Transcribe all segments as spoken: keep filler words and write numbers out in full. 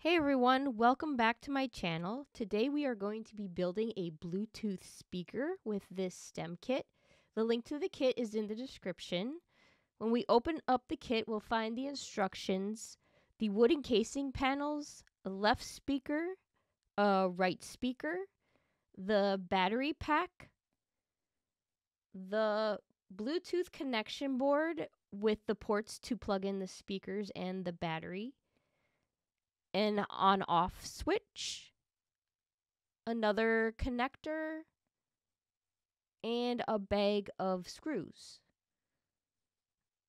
Hey everyone, welcome back to my channel. Today we are going to be building a Bluetooth speaker with this STEM kit. The link to the kit is in the description. When we open up the kit, we'll find the instructions, the wood encasing panels, a left speaker, a right speaker, the battery pack, the Bluetooth connection board with the ports to plug in the speakers and the battery, an on-off switch, another connector, and a bag of screws.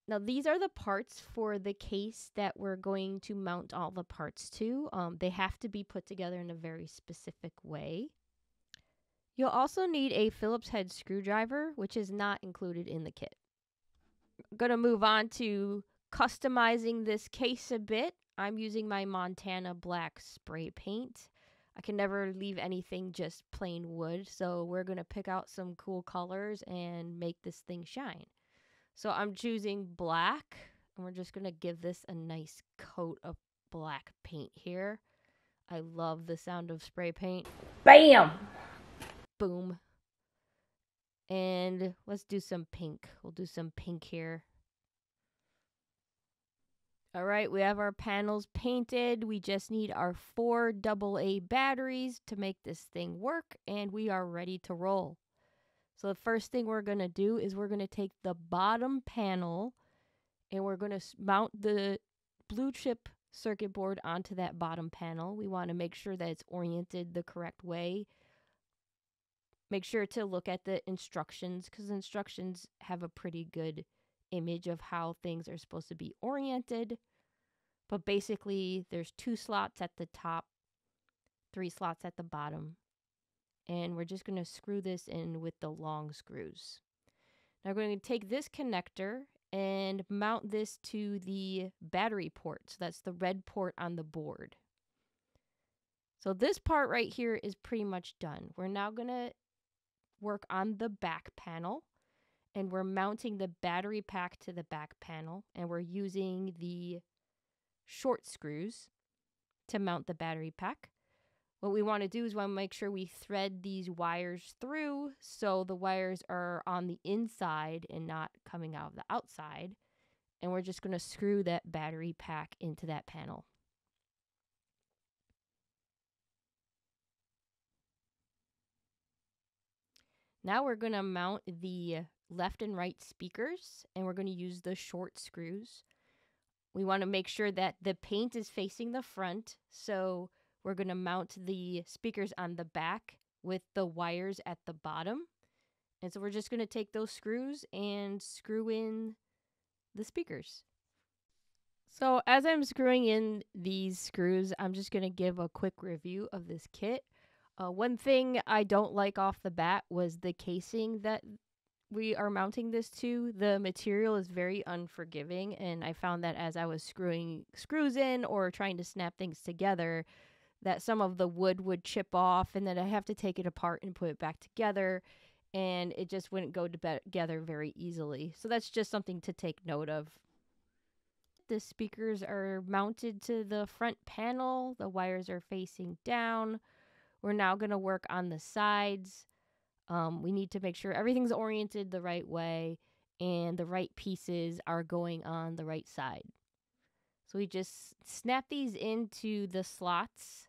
Now, these are the parts for the case that we're going to mount all the parts to. Um, they have to be put together in a very specific way. You'll also need a Phillips head screwdriver, which is not included in the kit. I'm going to move on to customizing this case a bit. I'm using my Montana black spray paint. I can never leave anything just plain wood, so we're going to pick out some cool colors and make this thing shine. So I'm choosing black, and we're just going to give this a nice coat of black paint here. I love the sound of spray paint. Bam! Boom. And let's do some pink. We'll do some pink here. All right, we have our panels painted. We just need our four double A batteries to make this thing work, and we are ready to roll. So the first thing we're going to do is we're going to take the bottom panel, and we're going to mount the blue chip circuit board onto that bottom panel. We want to make sure that it's oriented the correct way. Make sure to look at the instructions, because instructions have a pretty good image of how things are supposed to be oriented. But basically, there's two slots at the top, three slots at the bottom, and we're just going to screw this in with the long screws. Now we're going to take this connector and mount this to the battery port. So that's the red port on the board. So this part right here is pretty much done. We're now going to work on the back panel. And we're mounting the battery pack to the back panel, and we're using the short screws to mount the battery pack. What we want to do is we want to make sure we thread these wires through so the wires are on the inside and not coming out of the outside. And we're just going to screw that battery pack into that panel. Now we're going to mount the left and right speakers, and we're going to use the short screws. We want to make sure that the paint is facing the front, so we're going to mount the speakers on the back with the wires at the bottom. And so we're just going to take those screws and screw in the speakers. So as I'm screwing in these screws, I'm just going to give a quick review of this kit. Uh, one thing I don't like off the bat was the casing that we are mounting this to. The material is very unforgiving, and I found that as I was screwing screws in or trying to snap things together, that some of the wood would chip off, and then I have to take it apart and put it back together, and it just wouldn't go together very easily. So that's just something to take note of. The speakers are mounted to the front panel. The wires are facing down. We're now going to work on the sides. Um, we need to make sure everything's oriented the right way and the right pieces are going on the right side. So we just snap these into the slots.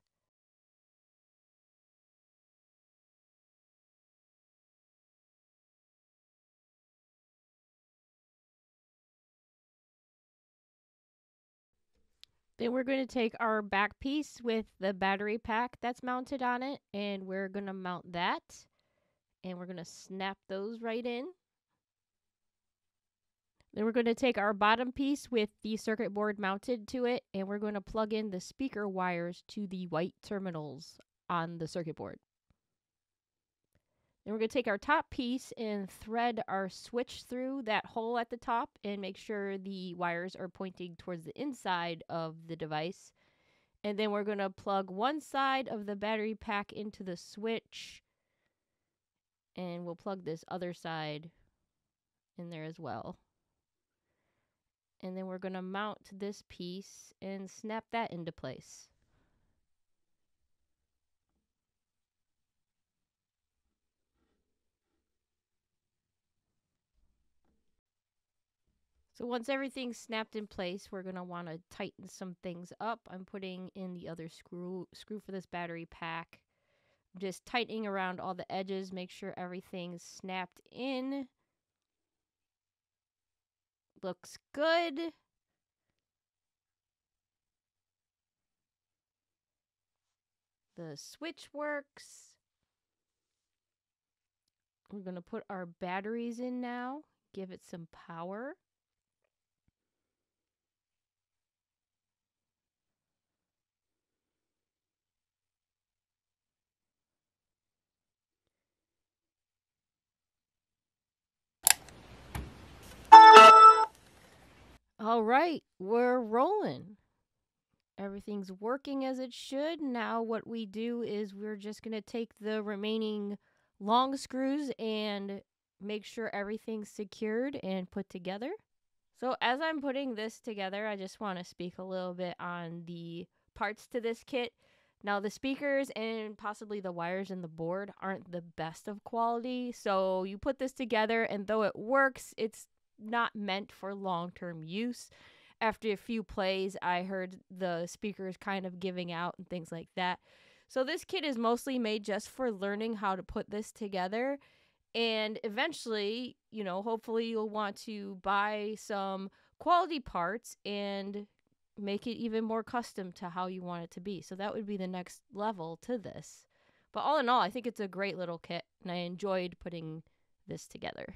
Then we're going to take our back piece with the battery pack that's mounted on it, and we're going to mount that. And we're going to snap those right in. Then we're going to take our bottom piece with the circuit board mounted to it, and we're going to plug in the speaker wires to the white terminals on the circuit board. Then we're going to take our top piece and thread our switch through that hole at the top and make sure the wires are pointing towards the inside of the device. And then we're going to plug one side of the battery pack into the switch. And we'll plug this other side in there as well. And then we're going to mount this piece and snap that into place. So once everything's snapped in place, we're going to want to tighten some things up. I'm putting in the other screw screw for this battery pack. I'm just tightening around all the edges, make sure everything's snapped in. Looks good. The switch works. We're going to put our batteries in now, give it some power. All right, we're rolling. Everything's working as it should. Now what we do is we're just going to take the remaining long screws and make sure everything's secured and put together. So as I'm putting this together, I just want to speak a little bit on the parts to this kit. Now the speakers and possibly the wires in the board aren't the best of quality. So you put this together, and though it works, it's not meant for long-term use. After a few plays, I heard the speakers kind of giving out and things like that. So this kit is mostly made just for learning how to put this together, and eventually, you know, hopefully you'll want to buy some quality parts and make it even more custom to how you want it to be. So that would be the next level to this. But all in all, I think it's a great little kit, and I enjoyed putting this together.